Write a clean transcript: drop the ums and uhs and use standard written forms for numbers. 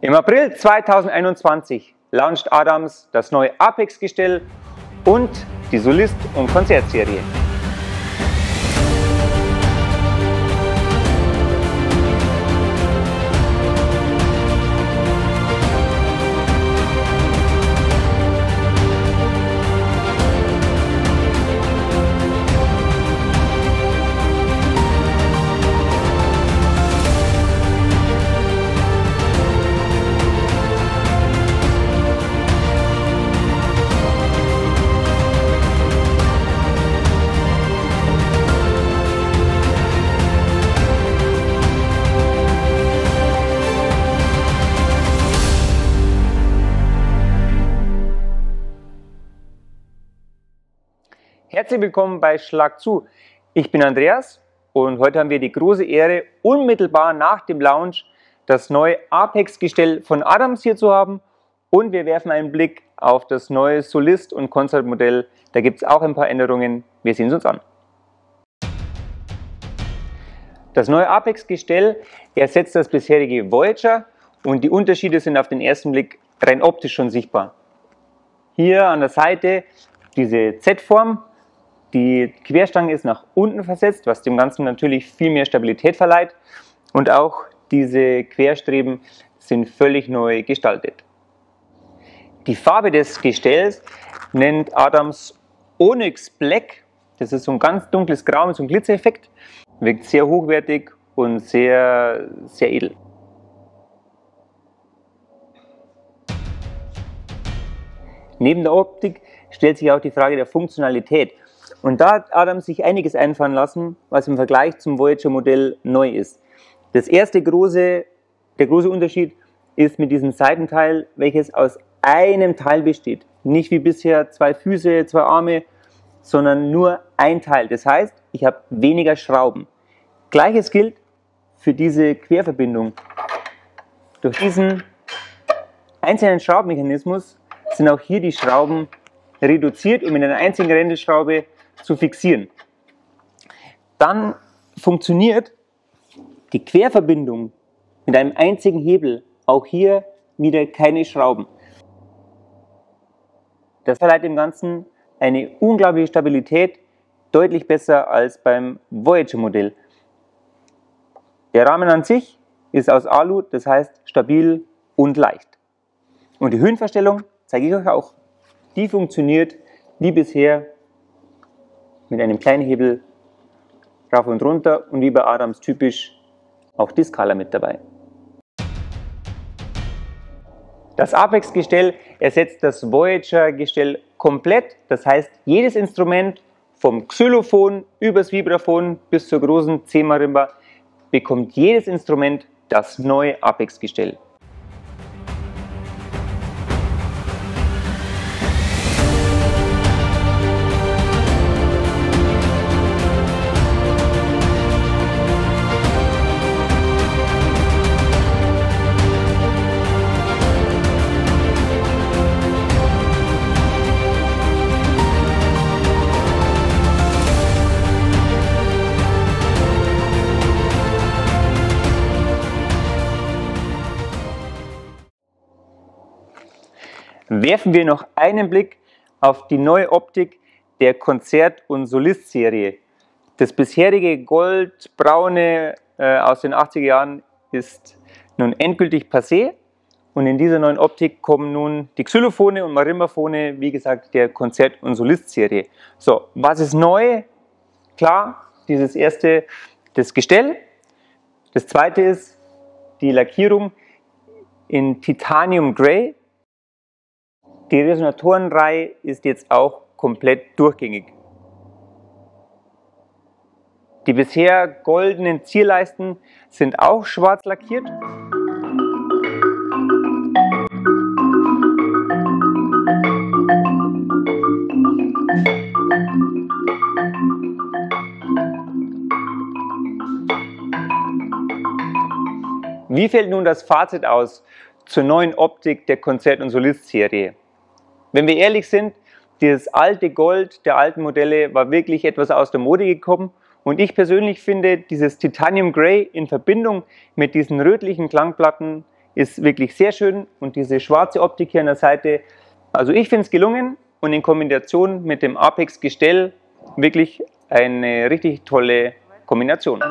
Im April 2021 launcht Adams das neue Apex-Gestell und die Solist- und Konzertserie. Herzlich willkommen bei Schlag zu. Ich bin Andreas und heute haben wir die große Ehre, unmittelbar nach dem Launch das neue Apex-Gestell von Adams hier zu haben und wir werfen einen Blick auf das neue Solist- und Konzertmodell. Da gibt es auch ein paar Änderungen. Wir sehen es uns an. Das neue Apex-Gestell ersetzt das bisherige Voyager und die Unterschiede sind auf den ersten Blick rein optisch schon sichtbar. Hier an der Seite diese Z-Form. Die Querstange ist nach unten versetzt, was dem Ganzen natürlich viel mehr Stabilität verleiht. Und auch diese Querstreben sind völlig neu gestaltet. Die Farbe des Gestells nennt Adams Onyx Black. Das ist so ein ganz dunkles Grau mit so einem Glitzereffekt. Wirkt sehr hochwertig und sehr, sehr edel. Neben der Optik stellt sich auch die Frage der Funktionalität. Und da hat Adams sich einiges einfallen lassen, was im Vergleich zum Voyager-Modell neu ist. Der große Unterschied ist mit diesem Seitenteil, welches aus einem Teil besteht. Nicht wie bisher zwei Füße, zwei Arme, sondern nur ein Teil. Das heißt, ich habe weniger Schrauben. Gleiches gilt für diese Querverbindung. Durch diesen einzelnen Schraubmechanismus sind auch hier die Schrauben reduziert, um in einer einzigen Rändelschraube zu fixieren. Dann funktioniert die Querverbindung mit einem einzigen Hebel. Auch hier wieder keine Schrauben. Das verleiht dem Ganzen eine unglaubliche Stabilität, deutlich besser als beim Voyager-Modell. Der Rahmen an sich ist aus Alu, das heißt stabil und leicht. Und die Höhenverstellung zeige ich euch auch. Die funktioniert wie bisher mit einem kleinen Hebel rauf und runter und wie bei Adams typisch auch die Skala mit dabei. Das Apex-Gestell ersetzt das Voyager-Gestell komplett, das heißt jedes Instrument vom Xylophon übers Vibraphon bis zur großen Zimarimba bekommt jedes Instrument das neue Apex-Gestell. Werfen wir noch einen Blick auf die neue Optik der Konzert- und Solist-Serie. Das bisherige goldbraune aus den 80er Jahren ist nun endgültig passé und in dieser neuen Optik kommen nun die Xylophone und Marimbaphone, wie gesagt, der Konzert- und Solist-Serie. So, was ist neu? Klar, dieses erste, das Gestell. Das zweite ist die Lackierung in Titanium Grey. Die Resonatorenreihe ist jetzt auch komplett durchgängig. Die bisher goldenen Zierleisten sind auch schwarz lackiert. Wie fällt nun das Fazit aus zur neuen Optik der Konzert- und Solist-Serie? Wenn wir ehrlich sind, dieses alte Gold der alten Modelle war wirklich etwas aus der Mode gekommen und ich persönlich finde, dieses Titanium Grey in Verbindung mit diesen rötlichen Klangplatten ist wirklich sehr schön und diese schwarze Optik hier an der Seite, also ich finde es gelungen und in Kombination mit dem Apex-Gestell wirklich eine richtig tolle Kombination.